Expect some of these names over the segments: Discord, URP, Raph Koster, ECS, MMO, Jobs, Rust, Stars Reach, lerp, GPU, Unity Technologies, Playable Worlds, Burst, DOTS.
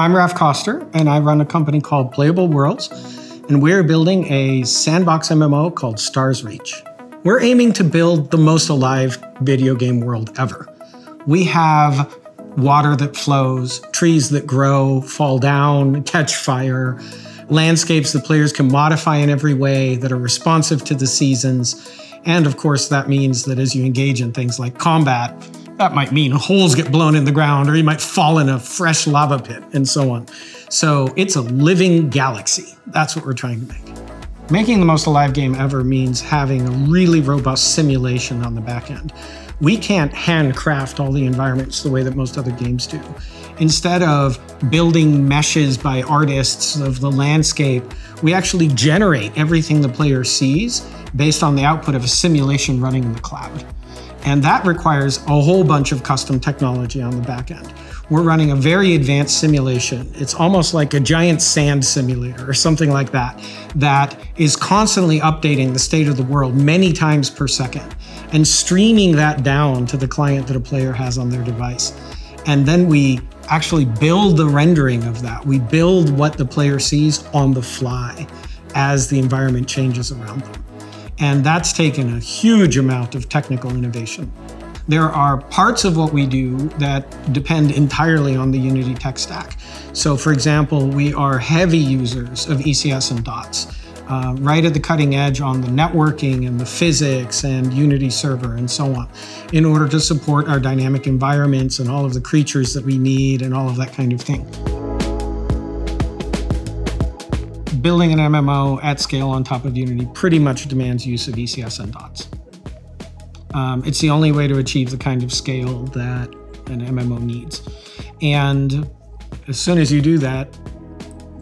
I'm Raph Koster, and I run a company called Playable Worlds, and we're building a sandbox MMO called Stars Reach. We're aiming to build the most alive video game world ever. We have water that flows, trees that grow, fall down, catch fire, landscapes that players can modify in every way that are responsive to the seasons. And of course, that means that as you engage in things like combat, that might mean holes get blown in the ground, or you might fall in a fresh lava pit, and so on. So it's a living galaxy. That's what we're trying to make. Making the most alive game ever means having a really robust simulation on the back end. We can't handcraft all the environments the way that most other games do. Instead of building meshes by artists of the landscape, we actually generate everything the player sees based on the output of a simulation running in the cloud. And that requires a whole bunch of custom technology on the back end. We're running a very advanced simulation. It's almost like a giant sand simulator or something like that, that is constantly updating the state of the world many times per second and streaming that down to the client that a player has on their device. And then we actually build the rendering of that. We build what the player sees on the fly as the environment changes around them. And that's taken a huge amount of technical innovation. There are parts of what we do that depend entirely on the Unity tech stack. So for example, we are heavy users of ECS and DOTS, right at the cutting edge on the networking and the physics and Unity server and so on, in order to support our dynamic environments and all of the creatures that we need and all of that kind of thing. Building an MMO at scale on top of Unity pretty much demands use of ECS and DOTS. It's the only way to achieve the kind of scale that an MMO needs. And as soon as you do that,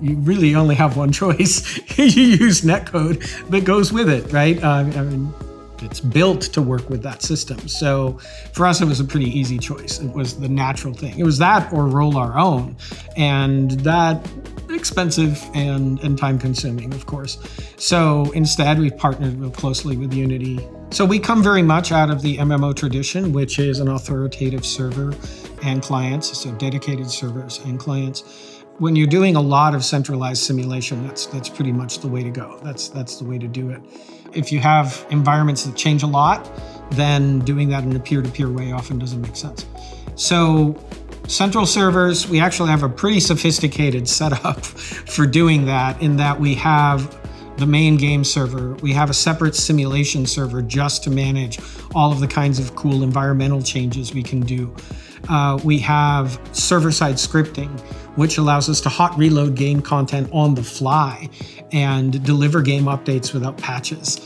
you really only have one choice. You use netcode that goes with it, right? I mean, it's built to work with that system. So for us, it was a pretty easy choice. It was the natural thing. It was that or roll our own. And that expensive and time-consuming, of course. So instead, we've partnered real closely with Unity. So we come very much out of the MMO tradition, which is an authoritative server and clients, so dedicated servers and clients. When you're doing a lot of centralized simulation, that's pretty much the way to go. That's the way to do it. If you have environments that change a lot, then doing that in a peer-to-peer way often doesn't make sense. So central servers, we actually have a pretty sophisticated setup for doing that, in that we have the main game server, we have a separate simulation server just to manage all of the kinds of cool environmental changes we can do. We have server-side scripting, which allows us to hot reload game content on the fly and deliver game updates without patches.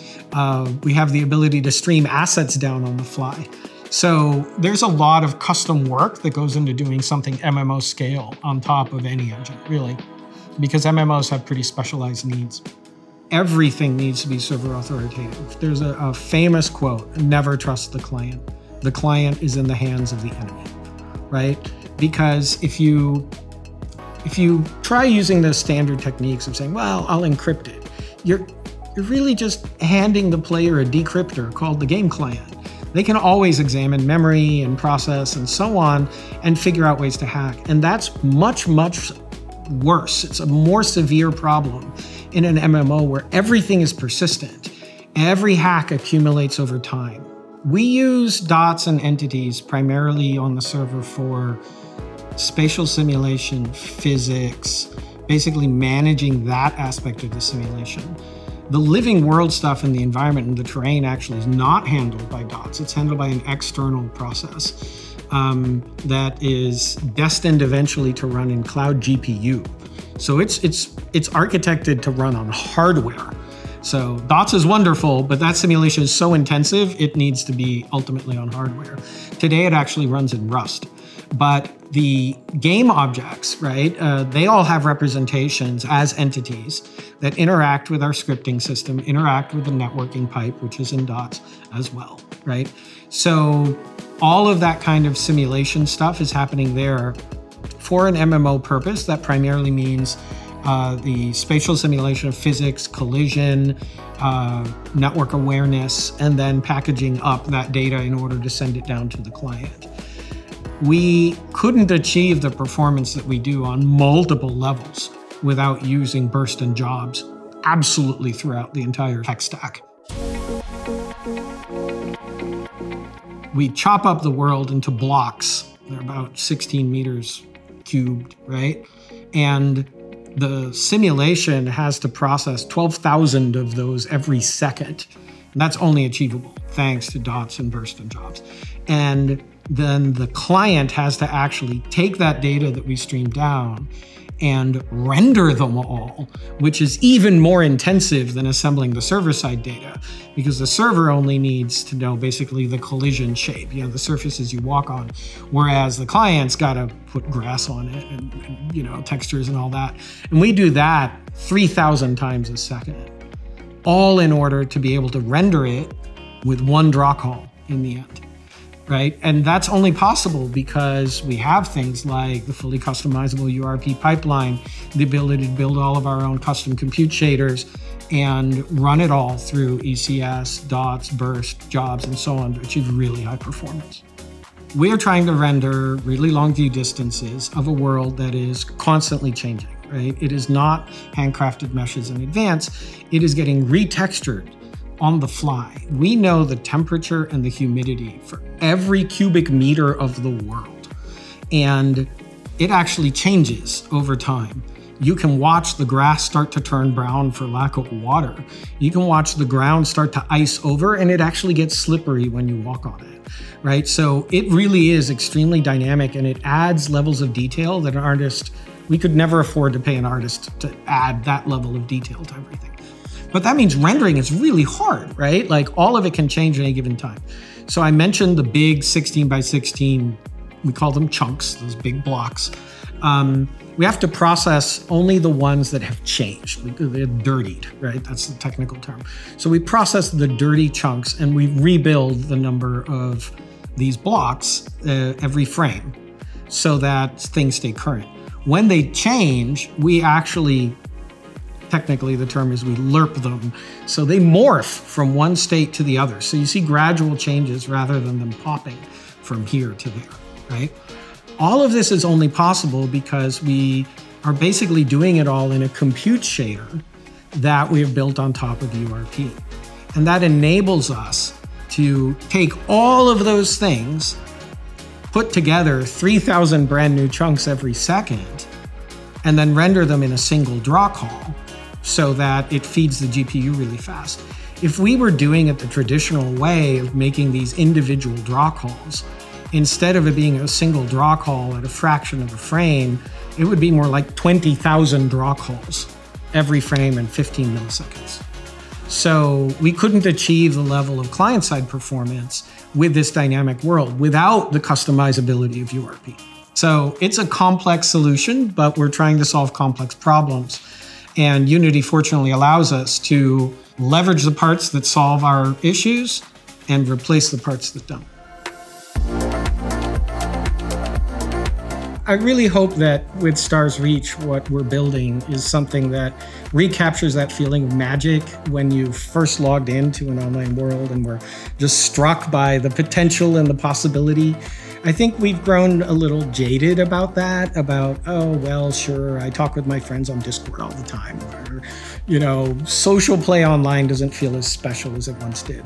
We have the ability to stream assets down on the fly. So there's a lot of custom work that goes into doing something MMO scale on top of any engine, really, because MMOs have pretty specialized needs. Everything needs to be server authoritative. There's a famous quote, never trust the client. The client is in the hands of the enemy, right? Because if you try using those standard techniques of saying, well, I'll encrypt it, you're really just handing the player a decryptor called the game client. They can always examine memory and process and so on and figure out ways to hack. And that's much, much worse. It's a more severe problem in an MMO where everything is persistent. Every hack accumulates over time. We use DOTS and entities primarily on the server for spatial simulation, physics, basically managing that aspect of the simulation. The living world stuff and the environment and the terrain actually is not handled by DOTS. It's handled by an external process that is destined eventually to run in cloud GPU. So it's architected to run on hardware. So DOTS is wonderful, but that simulation is so intensive, it needs to be ultimately on hardware. Today, it actually runs in Rust. But the game objects, right, they all have representations as entities that interact with our scripting system, interact with the networking pipe, which is in DOTS as well, right? So all of that kind of simulation stuff is happening there for an MMO purpose. That primarily means the spatial simulation of physics, collision, network awareness, and then packaging up that data in order to send it down to the client. we couldn't achieve the performance that we do on multiple levels without using Burst and Jobs absolutely throughout the entire tech stack. We chop up the world into blocks. They're about 16 meters cubed, right? And the simulation has to process 12,000 of those every second. And that's only achievable thanks to DOTS and Burst and Jobs. And then the client has to actually take that data that we stream down and render them all, which is even more intensive than assembling the server-side data, because the server only needs to know basically the collision shape, you know, the surfaces you walk on, whereas the client's gotta put grass on it and you know, textures and all that. And we do that 3,000 times a second, all in order to be able to render it with one draw call in the end. Right? And that's only possible because we have things like the fully customizable URP pipeline, the ability to build all of our own custom compute shaders and run it all through ECS, DOTS, Burst, Jobs, and so on to achieve really high performance. We are trying to render really long view distances of a world that is constantly changing, right? It is not handcrafted meshes in advance. It is getting retextured on the fly. We know the temperature and the humidity for every cubic meter of the world. And it actually changes over time. You can watch the grass start to turn brown for lack of water. You can watch the ground start to ice over, and it actually gets slippery when you walk on it, right? So it really is extremely dynamic, and it adds levels of detail that an artist, we could never afford to pay an artist to add that level of detail to everything. But that means rendering is really hard, right? Like all of it can change at any given time. So I mentioned the big 16 by 16, we call them chunks, those big blocks. We have to process only the ones that have changed. They're dirtied, right? That's the technical term. So we process the dirty chunks and we rebuild the number of these blocks every frame so that things stay current. When they change, we actually, technically the term is we lerp them. So they morph from one state to the other. So you see gradual changes rather than them popping from here to there, right? All of this is only possible because we are basically doing it all in a compute shader that we have built on top of URP. And that enables us to take all of those things, put together 3,000 brand new chunks every second, and then render them in a single draw call, so that it feeds the GPU really fast. If we were doing it the traditional way of making these individual draw calls, instead of it being a single draw call at a fraction of a frame, it would be more like 20,000 draw calls every frame in 15 milliseconds. So we couldn't achieve the level of client-side performance with this dynamic world without the customizability of URP. So it's a complex solution, but we're trying to solve complex problems. And Unity fortunately allows us to leverage the parts that solve our issues and replace the parts that don't. I really hope that with Stars Reach, what we're building is something that recaptures that feeling of magic when you first logged into an online world and were just struck by the potential and the possibility. I think we've grown a little jaded about that, about, oh, well, sure, I talk with my friends on Discord all the time, or, you know, social play online doesn't feel as special as it once did.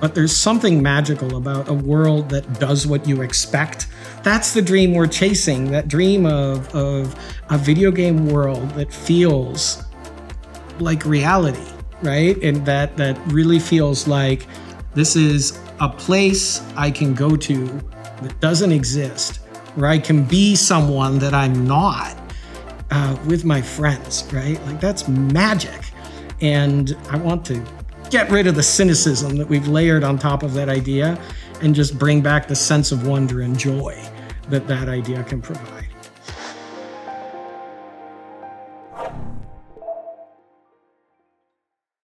But there's something magical about a world that does what you expect. That's the dream we're chasing, that dream of a video game world that feels like reality, right? And that really feels like this is a place I can go to that doesn't exist, where I can be someone that I'm not with my friends, right? Like that's magic. And I want to get rid of the cynicism that we've layered on top of that idea and just bring back the sense of wonder and joy that that idea can provide.